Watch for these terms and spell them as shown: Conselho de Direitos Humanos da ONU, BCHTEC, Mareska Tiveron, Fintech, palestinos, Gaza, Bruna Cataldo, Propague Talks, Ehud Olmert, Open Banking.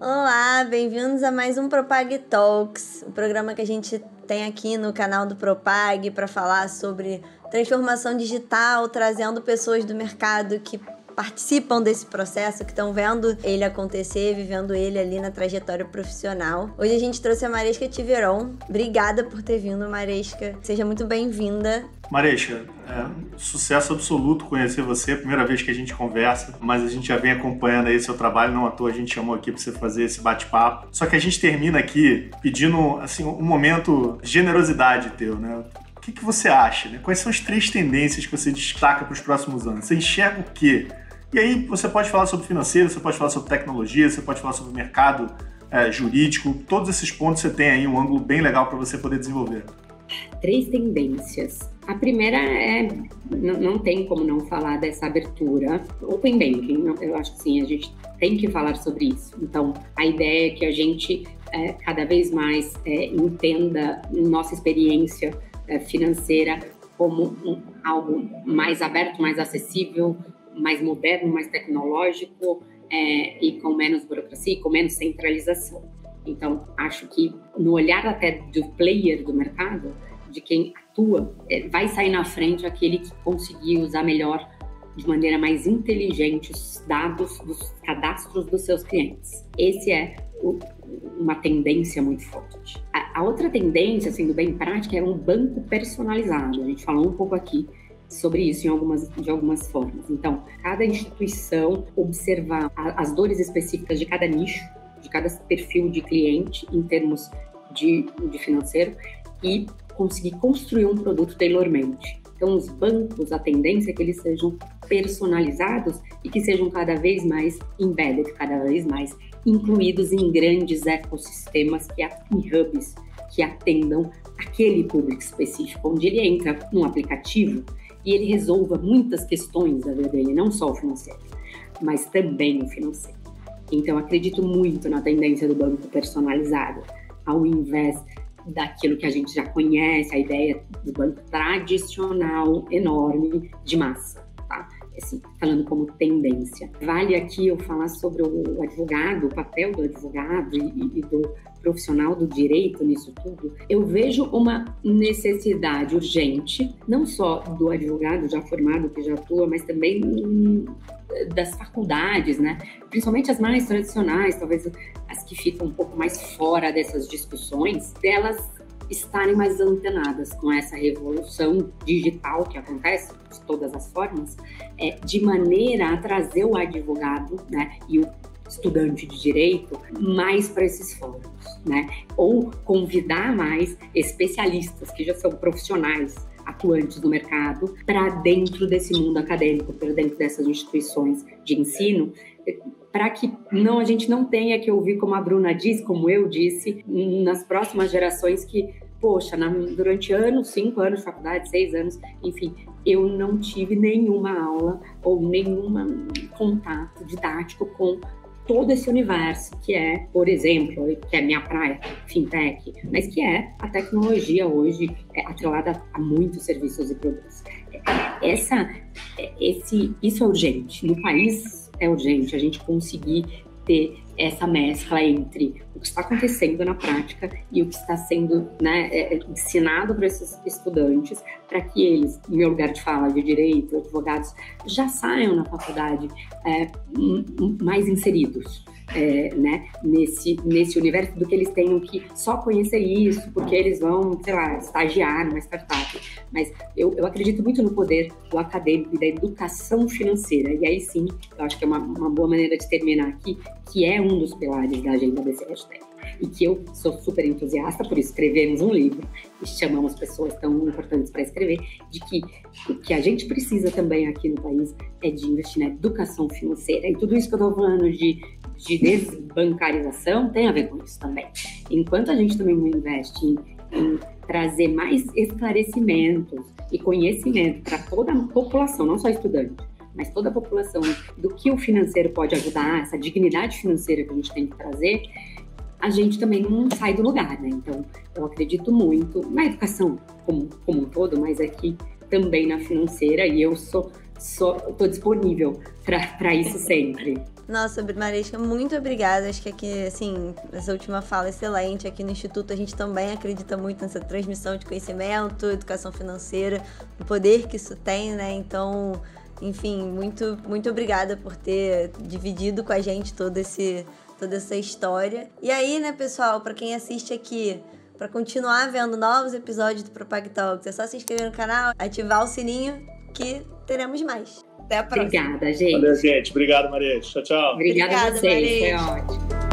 Olá, bem-vindos a mais um Propague Talks, o programa que a gente tem aqui no canal do Propague para falar sobre transformação digital, trazendo pessoas do mercado que participam desse processo, que estão vendo ele acontecer, vivendo ele ali na trajetória profissional. Hoje a gente trouxe a Mareska Tiveron. Obrigada por ter vindo, Mareska. Seja muito bem-vinda. Mareska, sucesso absoluto conhecer você, primeira vez que a gente conversa, mas a gente já vem acompanhando aí seu trabalho, não à toa a gente chamou aqui para você fazer esse bate-papo. Só que a gente termina aqui pedindo assim, um momento de generosidade teu, né? O que você acha, né? Quais são as três tendências que você destaca para os próximos anos? Você enxerga o quê? E aí você pode falar sobre financeiro, você pode falar sobre tecnologia, você pode falar sobre mercado jurídico, todos esses pontos você tem aí um ângulo bem legal para você poder desenvolver. Três tendências. A primeira é, não tem como não falar dessa abertura, Open Banking, eu acho que sim, a gente tem que falar sobre isso. Então, a ideia é que a gente cada vez mais entenda nossa experiência financeira como algo mais aberto, mais acessível, mais moderno, mais tecnológico e com menos burocracia e com menos centralização. Então, acho que no olhar até do player do mercado, de quem atua, vai sair na frente aquele que conseguir usar melhor, de maneira mais inteligente, os dados dos cadastros dos seus clientes. Esse é uma tendência muito forte. A outra tendência, sendo bem prática, é um banco personalizado. A gente falou um pouco aqui sobre isso de algumas formas. Então, cada instituição observar as dores específicas de cada nicho, de cada perfil de cliente em termos de financeiro e conseguir construir um produto tailor-made. Então, os bancos, a tendência é que eles sejam personalizados e que sejam cada vez mais embedded, cada vez mais incluídos em grandes ecossistemas e hubs que atendam aquele público específico, onde ele entra num aplicativo e ele resolva muitas questões da vida dele, não só o financeiro, mas também o financeiro. Então, acredito muito na tendência do banco personalizado, ao invés daquilo que a gente já conhece, a ideia do banco tradicional, enorme, de massa, tá? Assim, falando como tendência. Vale aqui eu falar sobre o advogado, o papel do advogado e do profissional do direito nisso tudo. Eu vejo uma necessidade urgente, não só do advogado já formado, que já atua, mas também das faculdades, né? Principalmente as mais tradicionais, talvez as que ficam um pouco mais fora dessas discussões, delas estarem mais antenadas com essa revolução digital que acontece de todas as formas, de maneira a trazer o advogado, né, e o estudante de direito mais para esses fóruns, né? Ou convidar mais especialistas que já são profissionais atuantes no mercado para dentro desse mundo acadêmico, para dentro dessas instituições de ensino, para que a gente não tenha que ouvir, como a Bruna diz, como eu disse, nas próximas gerações que, poxa, durante anos, 5 anos de faculdade, 6 anos, enfim, eu não tive nenhuma aula ou nenhum contato didático com todo esse universo que é, por exemplo, que é minha praia, Fintech, mas que é a tecnologia hoje atrelada a muitos serviços e produtos. Isso é urgente. No país é urgente a gente conseguir ter essa mescla entre o que está acontecendo na prática e o que está sendo, né, ensinado para esses estudantes, para que eles, no meu lugar de fala de direito, advogados, já saiam na faculdade mais inseridos, né, nesse universo, do que eles tenham que só conhecer isso, porque eles vão, sei lá, estagiar numa startup. Mas eu acredito muito no poder do acadêmico e da educação financeira. E aí sim, eu acho que é uma boa maneira de terminar aqui, que é um dos pilares da agenda BCHTEC. E que eu sou super entusiasta, por isso escrevemos um livro e chamamos pessoas tão importantes para escrever, de que o que a gente precisa também aqui no país é de investir na educação financeira. E tudo isso que eu estou falando de desbancarização tem a ver com isso também. Enquanto a gente também não investe em trazer mais esclarecimentos e conhecimento para toda a população, não só estudante, mas toda a população, do que o financeiro pode ajudar, essa dignidade financeira que a gente tem que trazer, a gente também não sai do lugar, né? Então, eu acredito muito na educação como um todo, mas aqui também na financeira, e eu estou disponível para isso sempre. Nossa, Mareska, muito obrigada. Acho que aqui, assim, essa última fala excelente. Aqui no Instituto a gente também acredita muito nessa transmissão de conhecimento, educação financeira, o poder que isso tem, né? Então, enfim, muito obrigada por ter dividido com a gente toda essa história. E aí, né, pessoal, para quem assiste aqui, para continuar vendo novos episódios do Propague Talks, é só se inscrever no canal, ativar o sininho que teremos mais. Até a próxima. Obrigada, gente. Valeu, gente. Obrigado, Mareska. Tchau, tchau. Obrigada a vocês. Foi ótimo.